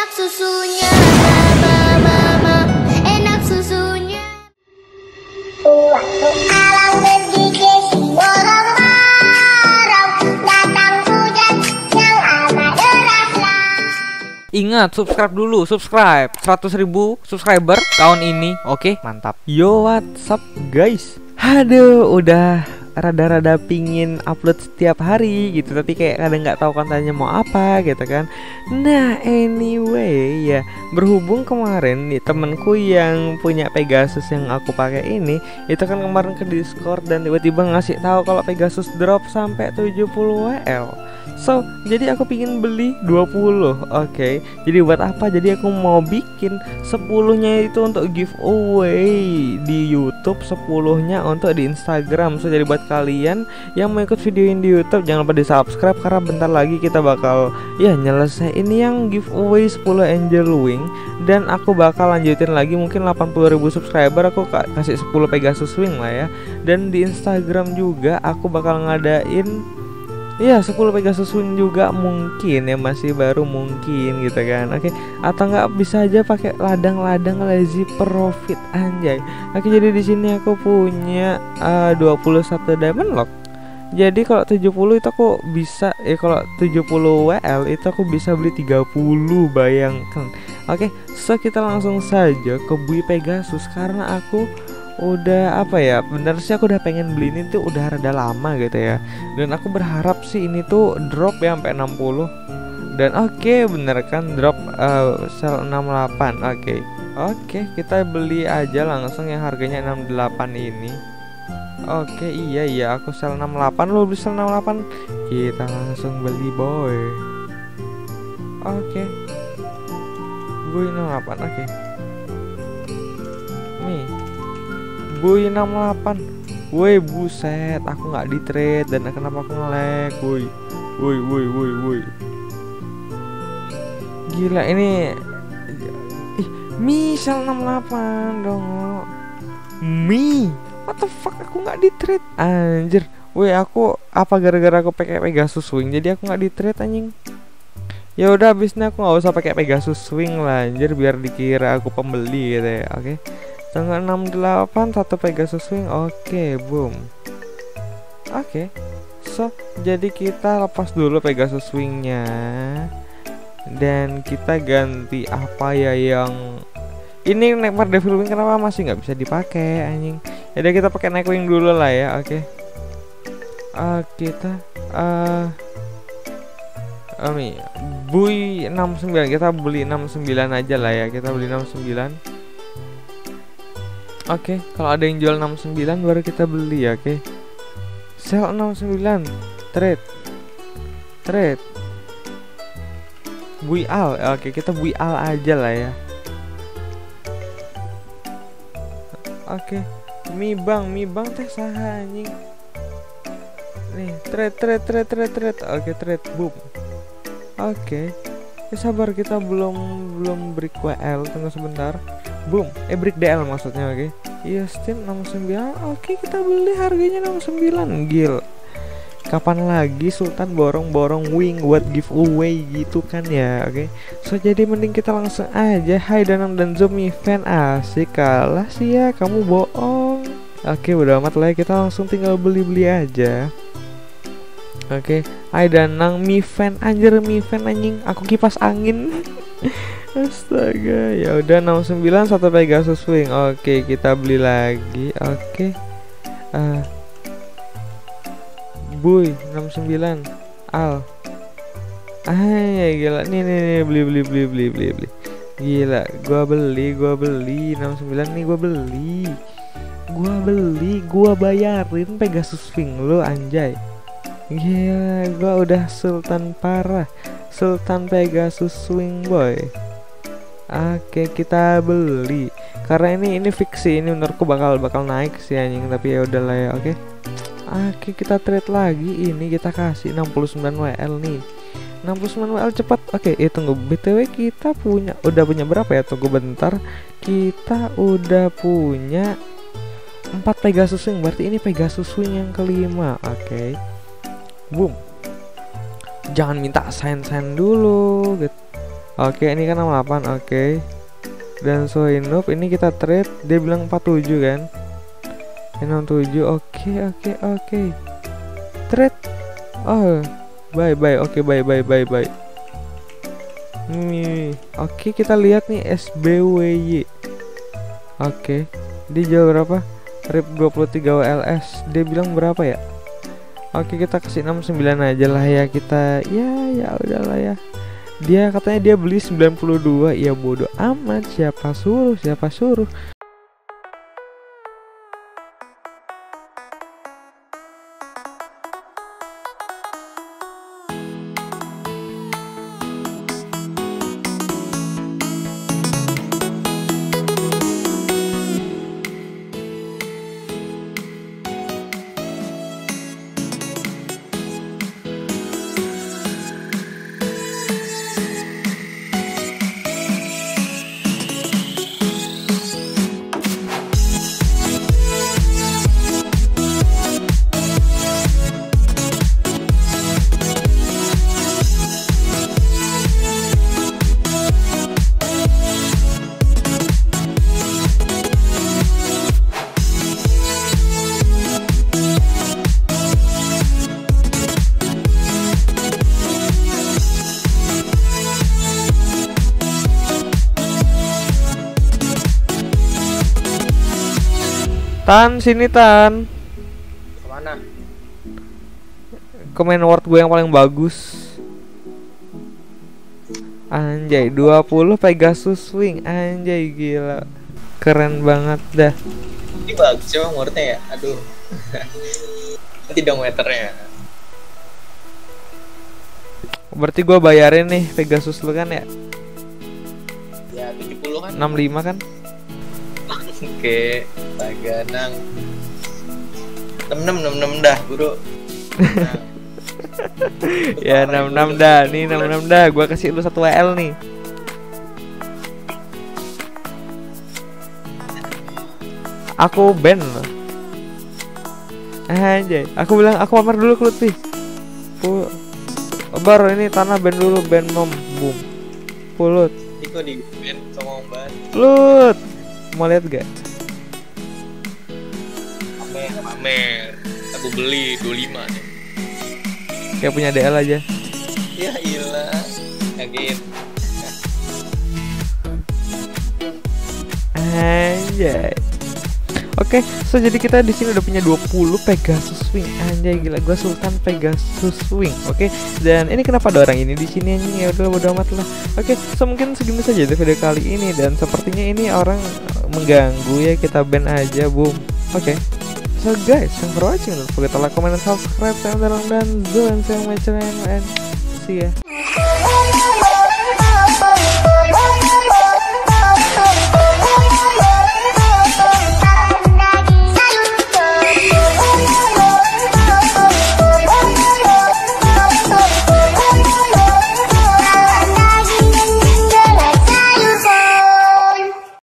enak susunya, mama, enak susunya. Waktu alam bergigi bolong lorong, datang hujan yang amat deraslah. Ingat, subscribe dulu, subscribe 100.000 subscriber tahun ini, oke, mantap. Yo, what's up guys? Aduh, udah rada-rada pingin upload setiap hari gitu, tapi kayak kadang nggak tahu kontennya mau apa gitu kan. Nah anyway ya, berhubung kemarin nih temenku yang punya Pegasus yang aku pakai ini, itu kan kemarin ke Discord dan tiba-tiba ngasih tahu kalau Pegasus drop sampai 70 WL. So, jadi aku pingin beli 20, oke. Jadi buat apa? Jadi aku mau bikin 10-nya itu untuk giveaway di YouTube, 10-nya untuk di Instagram. So, jadi buat kalian yang mau ikut video ini di YouTube, jangan lupa di-subscribe karena bentar lagi kita bakal ya nyelesain yang giveaway 10 Angel Wing, dan aku bakal lanjutin lagi mungkin 80.000 subscriber aku kasih 10 Pegasus Wing lah ya. Dan di Instagram juga aku bakal ngadain ya 10 Pegasus Wing juga mungkin ya, masih baru mungkin gitu kan. Oke, atau nggak bisa aja pakai ladang-ladang lazy profit anjay. Oke, jadi di sini aku punya 21 diamond lock. Jadi kalau 70 itu aku bisa ya, kalau 70 WL itu aku bisa beli 30, bayangkan. Oke, so kita langsung saja ke bui Pegasus karena aku udah apa ya, bener sih aku udah pengen beli ini tuh udah rada lama gitu ya. Dan aku berharap sih ini tuh drop ya sampai 60. Dan oke, bener kan drop sel 68. Oke, kita beli aja langsung yang harganya 68 ini. Oke, iya aku sel 68, lo beli sel 68. Kita langsung beli boy. Oke. Gue 68, oke. Nih Boy 68, woi buset, aku nggak di trade dan kenapa aku ngelag, woi, gila ini, ih, misal 68 dong, mi, what the fuck, aku nggak di trade, anjir, woi aku apa gara-gara aku pakai Pegasus Swing, jadi aku nggak di trade anjing. Ya udah, abisnya aku nggak usah pakai Pegasus Swing lah, anjir, biar dikira aku pembeli gitu ya, oke. Tanggal 68 satu Pegasus Swing, oke, boom. Oke. So, jadi kita lepas dulu Pegasus Swingnya dan kita ganti apa ya yang ini Nightmare Devil Wing, kenapa masih nggak bisa dipakai anjing? Jadi kita pakai Nightmare Wing dulu lah ya, oke. Kita bui 69, kita beli 69 aja lah ya, kita beli 69. Oke, kalau ada yang jual 69 baru kita beli ya, oke. Sell 69, trade. Bui al, oke, kita bui al aja lah ya. Oke, mi bang teh saha anjing. Nih, trade. Oke, trade, boom. Oke. Ya, sabar, kita belum break WL, tunggu sebentar. Boom, break DL maksudnya, oke. Iya, Steam 69. Oke, kita beli harganya 69. Gil. Kapan lagi Sultan borong-borong wing buat giveaway gitu kan ya, oke. So jadi mending kita langsung aja. Hai Danang dan Zumi fan asik, kalah sih ya, kamu bohong. Oke, udah amat lah, kita langsung tinggal beli-beli aja. Oke, hai Danang mi fan, anjir mi fan anjing, aku kipas angin. Astaga, ya udah 69 satu Pegasus Swing. Oke, kita beli lagi. Oke. Boy 69 al. Ah, gila. Nih beli. Gila, gua beli 69 nih, gua beli, gua bayarin Pegasus Swing lo anjay. Gila, gua udah sultan parah. Sultan Pegasus Swing boy. Oke, kita beli karena ini fiksi, ini menurutku bakal naik sih anjing, tapi ya udahlah ya, oke. Oke, kita trade lagi, ini kita kasih 69 WL nih. 69 WL cepat. Oke, tunggu, BTW kita udah punya berapa ya? Tunggu bentar. Kita udah punya 4 Pegasus Swing, berarti ini Pegasus Swing yang kelima. Oke. Boom. Jangan minta sign dulu gitu. Oke, ini kan 68. Oke. Dan Sohinub ini kita trade, dia bilang 47 kan. Ini 67. Oke. Trade. Oh, bye. Oke, bye. Nih. Oke, kita lihat nih SBWY. Oke. Dia jual berapa? RIP 23 WLS. Dia bilang berapa ya? Oke, kita kasih 69 aja lah ya kita. Ya udahlah ya. Dia katanya dia beli 92. Ya bodoh amat, siapa suruh. Tan, sini Tan. Kemana? Komen word gue yang paling bagus. Anjay, 20 Pegasus Wing. Anjay, gila. Keren banget dah. Ini bagus emang wordnya ya? Aduh. Nanti dong meternya. Berarti gue bayarin nih Pegasus lu kan ya? Ya, 70 kan. 65 kan? Oke, taganang 66 dah, bro. Nah. Ya 66 dah, nih 66 dah, gua kasih lu 1 WL nih. Aku ban loh. Anjay, aku bilang aku pamer dulu ke Lutfi. Baru ini tanah ban dulu, ban mom, boom. Pulut. Itu di ban sama ban. Lut. Mau lihat gak? Pamer. Aku beli 25 nih. Kayak punya DL aja. Ya iyalah. Kaget. Anjay. Oke, so jadi kita di sini udah punya 20 Pegasus Wing. Anjay, gila, gua Sultan Pegasus Wing. Oke, dan ini kenapa ada orang ini di sini anjing? Ya udah bodo amat lah. Oke, so mungkin segini saja video kali ini, dan sepertinya ini orang mengganggu ya, kita ban aja, boom. Oke. So guys, thanks for watching. Don't forget to like, comment, and subscribe. Saya Angel Wing dan join saya my channel and see ya.